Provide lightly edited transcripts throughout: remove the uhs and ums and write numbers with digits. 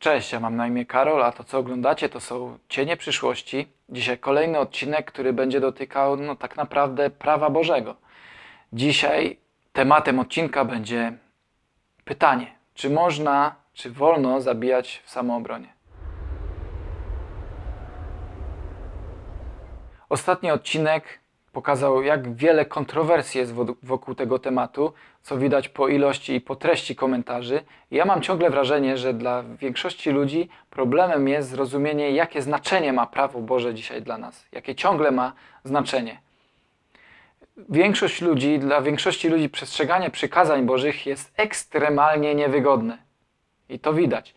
Cześć, ja mam na imię Karol, a to co oglądacie to są Cienie Przyszłości. Dzisiaj kolejny odcinek, który będzie dotykał tak naprawdę prawa Bożego. Dzisiaj tematem odcinka będzie pytanie, czy można, czy wolno zabijać w samoobronie? Ostatni odcinek pokazał, jak wiele kontrowersji jest wokół tego tematu, co widać po ilości i po treści komentarzy. Ja mam ciągle wrażenie, że dla większości ludzi problemem jest zrozumienie, jakie znaczenie ma prawo Boże dzisiaj dla nas, jakie ciągle ma znaczenie. Dla większości ludzi przestrzeganie przykazań Bożych jest ekstremalnie niewygodne. I to widać.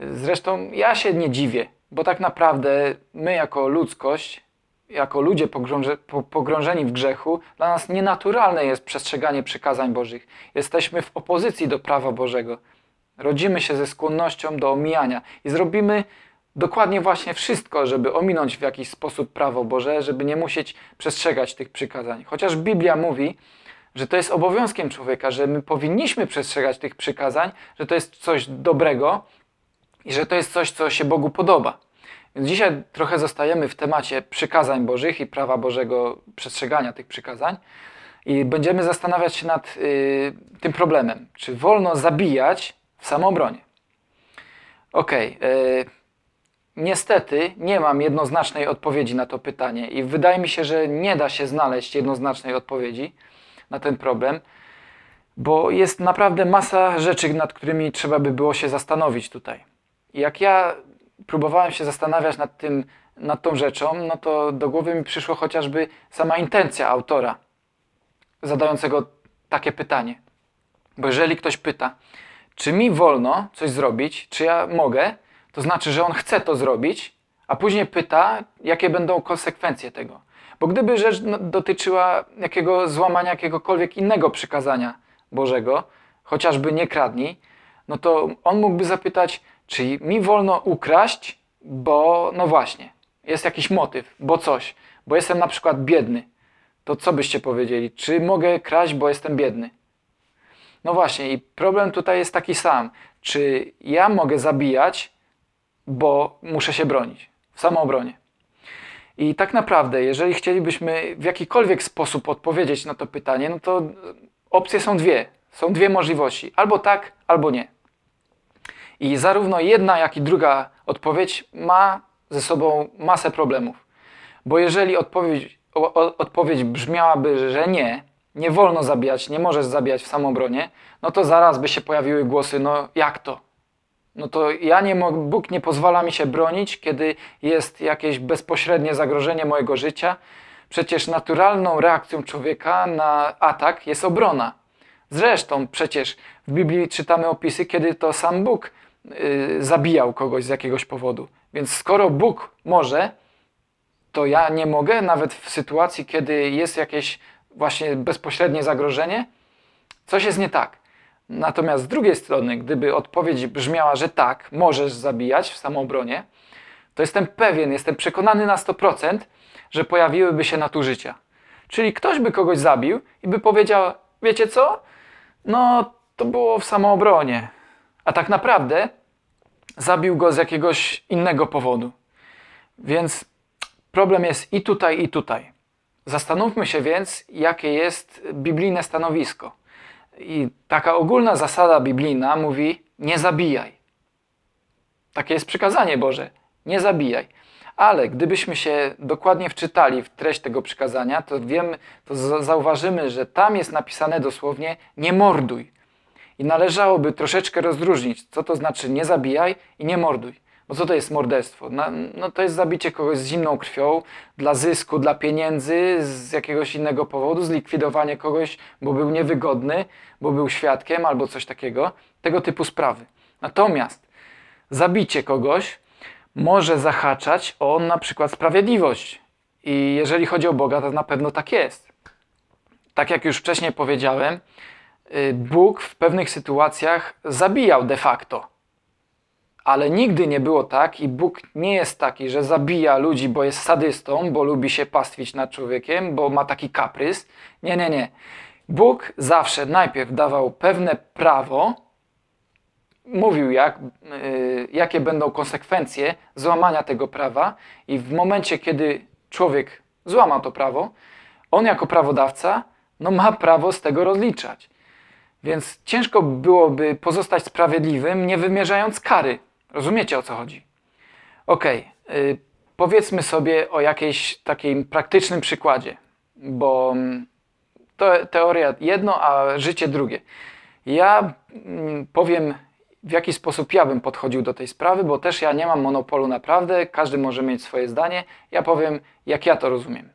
Zresztą ja się nie dziwię, bo tak naprawdę my jako ludzkość, jako ludzie pogrążeni w grzechu, dla nas nienaturalne jest przestrzeganie przykazań Bożych. Jesteśmy w opozycji do prawa Bożego. Rodzimy się ze skłonnością do omijania i zrobimy dokładnie właśnie wszystko, żeby ominąć w jakiś sposób prawo Boże, żeby nie musieć przestrzegać tych przykazań. Chociaż Biblia mówi, że to jest obowiązkiem człowieka, że my powinniśmy przestrzegać tych przykazań, że to jest coś dobrego i że to jest coś, co się Bogu podoba. Więc dzisiaj trochę zostajemy w temacie przykazań Bożych i prawa Bożego, przestrzegania tych przykazań i będziemy zastanawiać się nad tym problemem. Czy wolno zabijać w samoobronie? Niestety nie mam jednoznacznej odpowiedzi na to pytanie i wydaje mi się, że nie da się znaleźć jednoznacznej odpowiedzi na ten problem, bo jest naprawdę masa rzeczy, nad którymi trzeba by było się zastanowić tutaj. Jak ja próbowałem się zastanawiać nad tą rzeczą, no to do głowy mi przyszło chociażby sama intencja autora zadającego takie pytanie. Bo jeżeli ktoś pyta, czy mi wolno coś zrobić, czy ja mogę, to znaczy, że on chce to zrobić, a później pyta, jakie będą konsekwencje tego. Bo gdyby rzecz dotyczyła złamania jakiegokolwiek innego przykazania Bożego, chociażby nie kradnij, no to on mógłby zapytać, czy mi wolno ukraść, bo no właśnie, jest jakiś motyw, bo coś, bo jestem na przykład biedny. To co byście powiedzieli? Czy mogę kraść, bo jestem biedny? No właśnie i problem tutaj jest taki sam. Czy ja mogę zabijać, bo muszę się bronić, w samoobronie? I tak naprawdę, jeżeli chcielibyśmy w jakikolwiek sposób odpowiedzieć na to pytanie, no to opcje są dwie. Są dwie możliwości. Albo tak, albo nie. I zarówno jedna, jak i druga odpowiedź ma ze sobą masę problemów. Bo jeżeli odpowiedź brzmiałaby, że nie, nie wolno zabijać, nie możesz zabijać w samoobronie, no to zaraz by się pojawiły głosy, no jak to? No to ja nie mogę, Bóg nie pozwala mi się bronić, kiedy jest jakieś bezpośrednie zagrożenie mojego życia. Przecież naturalną reakcją człowieka na atak jest obrona. Zresztą przecież w Biblii czytamy opisy, kiedy to sam Bóg zabijał kogoś z jakiegoś powodu. Więc skoro Bóg może, to ja nie mogę, nawet w sytuacji, kiedy jest jakieś właśnie bezpośrednie zagrożenie? Coś jest nie tak. Natomiast z drugiej strony, gdyby odpowiedź brzmiała, że tak, możesz zabijać w samoobronie, to jestem pewien, jestem przekonany na 100%, że pojawiłyby się nadużycia. Czyli ktoś by kogoś zabił i by powiedział, wiecie co? No, to było w samoobronie. A tak naprawdę zabił go z jakiegoś innego powodu. Więc problem jest i tutaj, i tutaj. Zastanówmy się więc, jakie jest biblijne stanowisko. I taka ogólna zasada biblijna mówi, nie zabijaj. Takie jest przykazanie Boże, nie zabijaj. Ale gdybyśmy się dokładnie wczytali w treść tego przykazania, to zauważymy, że tam jest napisane dosłownie, nie morduj. I należałoby troszeczkę rozróżnić, co to znaczy nie zabijaj i nie morduj. Bo co to jest morderstwo? No to jest zabicie kogoś z zimną krwią, dla zysku, dla pieniędzy, z jakiegoś innego powodu, zlikwidowanie kogoś, bo był niewygodny, bo był świadkiem albo coś takiego, tego typu sprawy. Natomiast zabicie kogoś może zahaczać o na przykład sprawiedliwość. I jeżeli chodzi o Boga, to na pewno tak jest. Tak jak już wcześniej powiedziałem, Bóg w pewnych sytuacjach zabijał de facto. Ale nigdy nie było tak i Bóg nie jest taki, że zabija ludzi, bo jest sadystą, bo lubi się pastwić nad człowiekiem, bo ma taki kaprys. Nie, nie, nie. Bóg zawsze najpierw dawał pewne prawo, mówił, jakie będą konsekwencje złamania tego prawa, i w momencie, kiedy człowiek złama to prawo, on jako prawodawca ma prawo z tego rozliczać. Więc ciężko byłoby pozostać sprawiedliwym, nie wymierzając kary. Rozumiecie, o co chodzi? Okej, powiedzmy sobie o jakiejś takim praktycznym przykładzie, bo to teoria jedno, a życie drugie. Ja powiem, w jaki sposób ja bym podchodził do tej sprawy, bo też ja nie mam monopolu naprawdę, każdy może mieć swoje zdanie. Ja powiem, jak ja to rozumiem.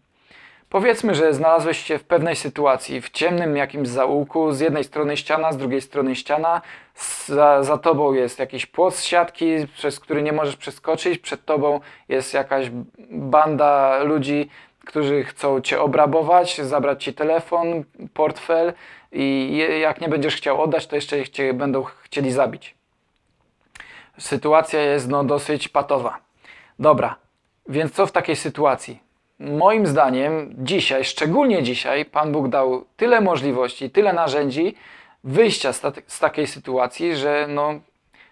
Powiedzmy, że znalazłeś się w pewnej sytuacji, w ciemnym jakimś zaułku, z jednej strony ściana, z drugiej strony ściana, za tobą jest jakiś płot z siatki, przez który nie możesz przeskoczyć, przed tobą jest jakaś banda ludzi, którzy chcą cię obrabować, zabrać ci telefon, portfel, i jak nie będziesz chciał oddać, to jeszcze cię będą chcieli zabić. Sytuacja jest dosyć patowa. Dobra, więc co w takiej sytuacji? Moim zdaniem dzisiaj, szczególnie dzisiaj, Pan Bóg dał tyle możliwości, tyle narzędzi wyjścia z takiej sytuacji, że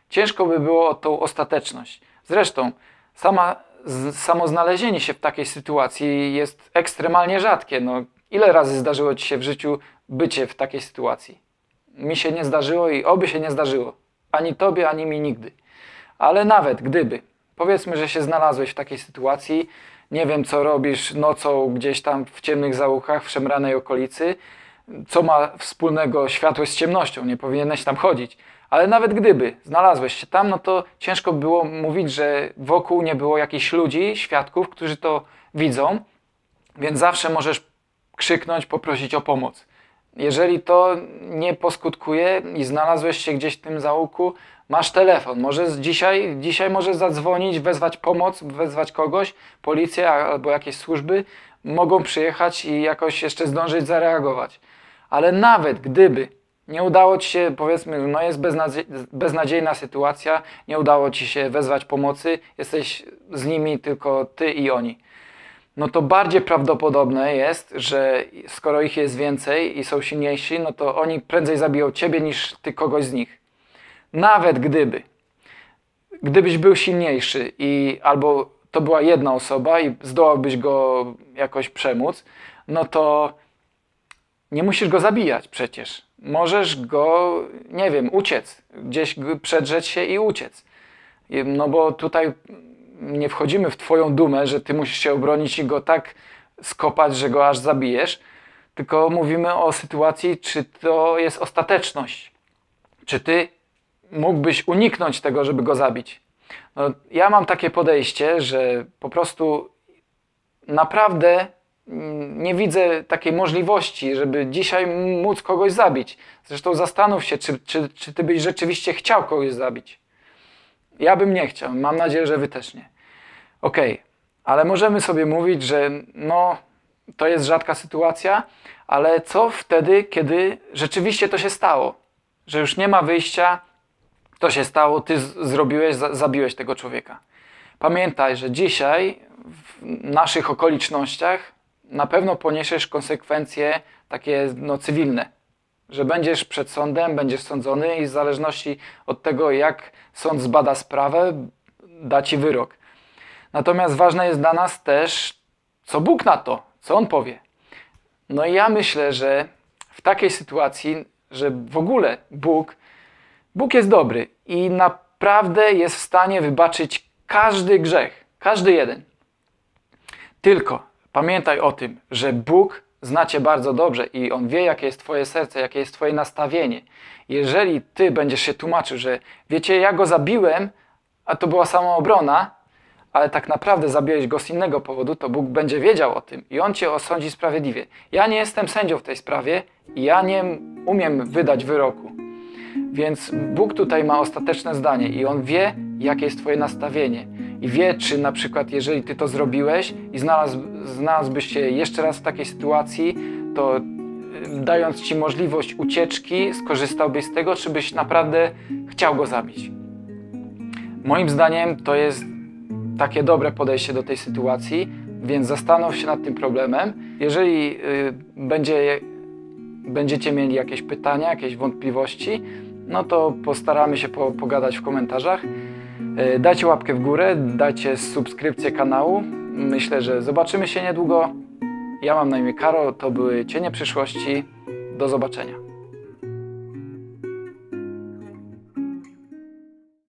ciężko by było o tą ostateczność. Zresztą samo znalezienie się w takiej sytuacji jest ekstremalnie rzadkie. Ile razy zdarzyło ci się w życiu bycie w takiej sytuacji? Mi się nie zdarzyło i oby się nie zdarzyło. Ani tobie, ani mi nigdy. Ale nawet gdyby, powiedzmy, że się znalazłeś w takiej sytuacji, nie wiem, co robisz nocą gdzieś tam w ciemnych zaułkach, w szemranej okolicy. Co ma wspólnego światło z ciemnością? Nie powinieneś tam chodzić. Ale nawet gdyby znalazłeś się tam, to ciężko było mówić, że wokół nie było jakichś ludzi, świadków, którzy to widzą. Więc zawsze możesz krzyknąć, poprosić o pomoc. Jeżeli to nie poskutkuje i znalazłeś się gdzieś w tym zaułku, masz telefon, możesz dzisiaj możesz zadzwonić, wezwać pomoc, wezwać kogoś, policję albo jakieś służby, mogą przyjechać i jakoś jeszcze zdążyć zareagować. Ale nawet gdyby nie udało ci się, powiedzmy, jest beznadziejna sytuacja, nie udało ci się wezwać pomocy, jesteś z nimi tylko ty i oni. To bardziej prawdopodobne jest, że skoro ich jest więcej i są silniejsi, to oni prędzej zabiją ciebie niż ty kogoś z nich. Nawet gdybyś był silniejszy i albo to była jedna osoba i zdołałbyś go jakoś przemóc, to nie musisz go zabijać przecież. Możesz go, nie wiem, uciec, gdzieś przedrzeć się i uciec. Bo tutaj nie wchodzimy w twoją dumę, że ty musisz się obronić i go tak skopać, że go aż zabijesz, tylko mówimy o sytuacji, czy to jest ostateczność. Czy ty mógłbyś uniknąć tego, żeby go zabić? Ja mam takie podejście, że po prostu naprawdę nie widzę takiej możliwości, żeby dzisiaj móc kogoś zabić. Zresztą zastanów się, czy ty byś rzeczywiście chciał kogoś zabić. Ja bym nie chciał. Mam nadzieję, że wy też nie. Okej, ale możemy sobie mówić, że to jest rzadka sytuacja, ale co wtedy, kiedy rzeczywiście to się stało? Że już nie ma wyjścia, to się stało, ty zrobiłeś, zabiłeś tego człowieka. Pamiętaj, że dzisiaj w naszych okolicznościach na pewno poniesiesz konsekwencje takie cywilne. Że będziesz przed sądem, będziesz sądzony i w zależności od tego, jak sąd zbada sprawę, da ci wyrok. Natomiast ważne jest dla nas też, co Bóg na to, co On powie. I ja myślę, że w takiej sytuacji, że w ogóle Bóg jest dobry i naprawdę jest w stanie wybaczyć każdy grzech, każdy jeden. Tylko pamiętaj o tym, że Bóg zna cię bardzo dobrze i On wie, jakie jest twoje serce, jakie jest twoje nastawienie. Jeżeli ty będziesz się tłumaczył, że wiecie, ja go zabiłem, a to była samoobrona, ale tak naprawdę zabiłeś go z innego powodu, to Bóg będzie wiedział o tym i On cię osądzi sprawiedliwie. Ja nie jestem sędzią w tej sprawie i ja nie umiem wydać wyroku. Więc Bóg tutaj ma ostateczne zdanie i On wie, jakie jest twoje nastawienie. I wie, czy na przykład jeżeli ty to zrobiłeś i znalazłbyś się jeszcze raz w takiej sytuacji, to dając ci możliwość ucieczki, skorzystałbyś z tego, czy byś naprawdę chciał go zabić. Moim zdaniem to jest takie dobre podejście do tej sytuacji, więc zastanów się nad tym problemem. Jeżeli będziecie mieli jakieś pytania, jakieś wątpliwości, no to postaramy się pogadać w komentarzach. Dajcie łapkę w górę, dajcie subskrypcję kanału. Myślę, że zobaczymy się niedługo. Ja mam na imię Karol, to były Cienie Przyszłości. Do zobaczenia.